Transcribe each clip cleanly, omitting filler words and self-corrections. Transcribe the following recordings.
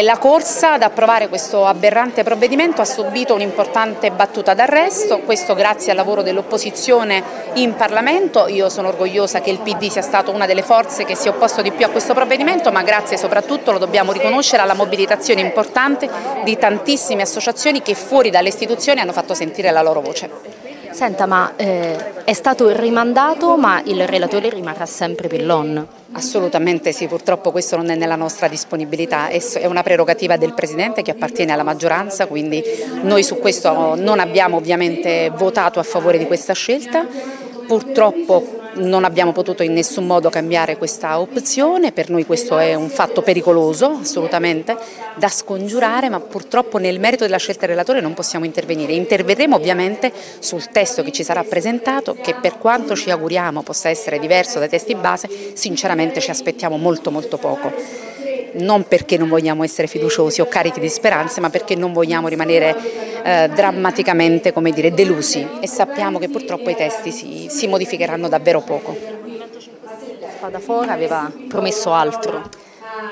La corsa ad approvare questo aberrante provvedimento ha subito un'importante battuta d'arresto, questo grazie al lavoro dell'opposizione in Parlamento. Io sono orgogliosa che il PD sia stato una delle forze che si è opposto di più a questo provvedimento, ma grazie soprattutto, lo dobbiamo riconoscere, alla mobilitazione importante di tantissime associazioni che fuori dalle istituzioni hanno fatto sentire la loro voce. Senta, ma è stato rimandato, ma il relatore rimarrà sempre Pillon? Assolutamente sì, purtroppo questo non è nella nostra disponibilità, è una prerogativa del Presidente che appartiene alla maggioranza, quindi noi su questo non abbiamo ovviamente votato a favore di questa scelta, purtroppo non abbiamo potuto in nessun modo cambiare questa opzione, per noi questo è un fatto pericoloso, assolutamente da scongiurare, ma purtroppo nel merito della scelta del relatore non possiamo intervenire. Interverremo ovviamente sul testo che ci sarà presentato, che per quanto ci auguriamo possa essere diverso dai testi base, sinceramente ci aspettiamo molto poco. Non perché non vogliamo essere fiduciosi o carichi di speranze, ma perché non vogliamo rimanere drammaticamente, come dire, delusi, e sappiamo che purtroppo i testi si modificheranno davvero poco. Spadafora aveva promesso altro.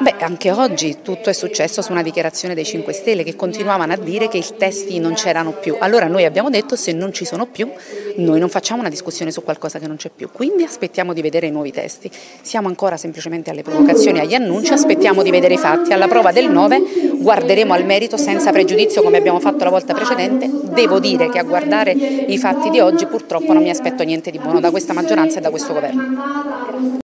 Beh, anche oggi tutto è successo su una dichiarazione dei 5 Stelle che continuavano a dire che i testi non c'erano più. Allora noi abbiamo detto: se non ci sono più, noi non facciamo una discussione su qualcosa che non c'è più. Quindi aspettiamo di vedere i nuovi testi. Siamo ancora semplicemente alle provocazioni, agli annunci, aspettiamo di vedere i fatti. Alla prova del 9 guarderemo al merito senza pregiudizio, come abbiamo fatto la volta precedente. Devo dire che a guardare i fatti di oggi purtroppo non mi aspetto niente di buono da questa maggioranza e da questo governo.